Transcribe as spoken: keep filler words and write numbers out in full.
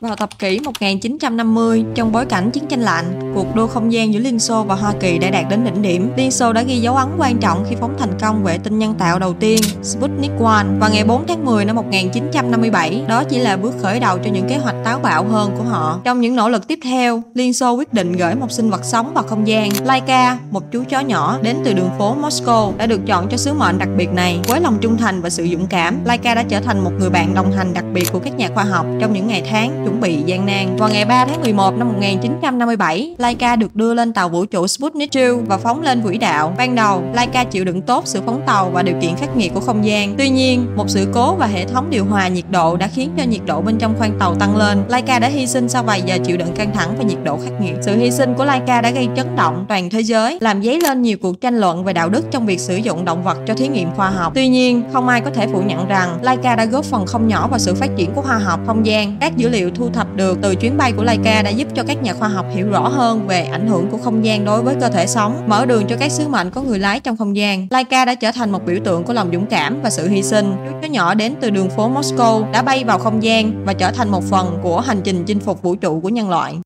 Vào thập kỷ một nghìn chín trăm năm mươi, trong bối cảnh chiến tranh lạnh, cuộc đua không gian giữa Liên Xô và Hoa Kỳ đã đạt đến đỉnh điểm. Liên Xô đã ghi dấu ấn quan trọng khi phóng thành công vệ tinh nhân tạo đầu tiên Sputnik một vào ngày bốn tháng mười năm một nghìn chín trăm năm mươi bảy. Đó chỉ là bước khởi đầu cho những kế hoạch táo bạo hơn của họ. Trong những nỗ lực tiếp theo, Liên Xô quyết định gửi một sinh vật sống vào không gian. Laika, một chú chó nhỏ đến từ đường phố Moscow, đã được chọn cho sứ mệnh đặc biệt này. Với lòng trung thành và sự dũng cảm, Laika đã trở thành một người bạn đồng hành đặc biệt của các nhà khoa học trong những ngày tháng chuẩn bị gian nan. Vào ngày ba tháng mười một năm một nghìn chín trăm năm mươi bảy, Laika được đưa lên tàu vũ trụ Sputnik hai và phóng lên quỹ đạo. Ban đầu, Laika chịu đựng tốt sự phóng tàu và điều kiện khắc nghiệt của không gian. Tuy nhiên, một sự cố và hệ thống điều hòa nhiệt độ đã khiến cho nhiệt độ bên trong khoang tàu tăng lên. Laika đã hy sinh sau vài giờ chịu đựng căng thẳng và nhiệt độ khắc nghiệt. Sự hy sinh của Laika đã gây chấn động toàn thế giới, làm dấy lên nhiều cuộc tranh luận về đạo đức trong việc sử dụng động vật cho thí nghiệm khoa học. Tuy nhiên, không ai có thể phủ nhận rằng Laika đã góp phần không nhỏ vào sự phát triển của khoa học không gian. Các dữ liệu thu thập được từ chuyến bay của Laika đã giúp cho các nhà khoa học hiểu rõ hơn về ảnh hưởng của không gian đối với cơ thể sống, mở đường cho các sứ mệnh có người lái trong không gian. Laika đã trở thành một biểu tượng của lòng dũng cảm và sự hy sinh. Chú chó nhỏ đến từ đường phố Moscow đã bay vào không gian và trở thành một phần của hành trình chinh phục vũ trụ của nhân loại.